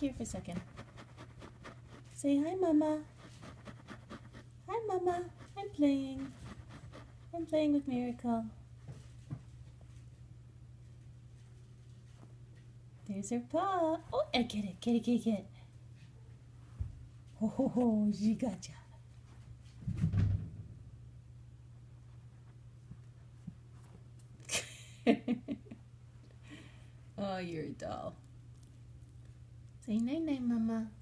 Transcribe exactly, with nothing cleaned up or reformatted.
here for a second. Say hi, Mama. Hi, Mama. I'm playing. I'm playing with Miracle. There's her paw. Oh, I get it. Get it, get it, get it. Oh, oh, oh, she got ya. Oh, you're a doll. Say night night, Mama.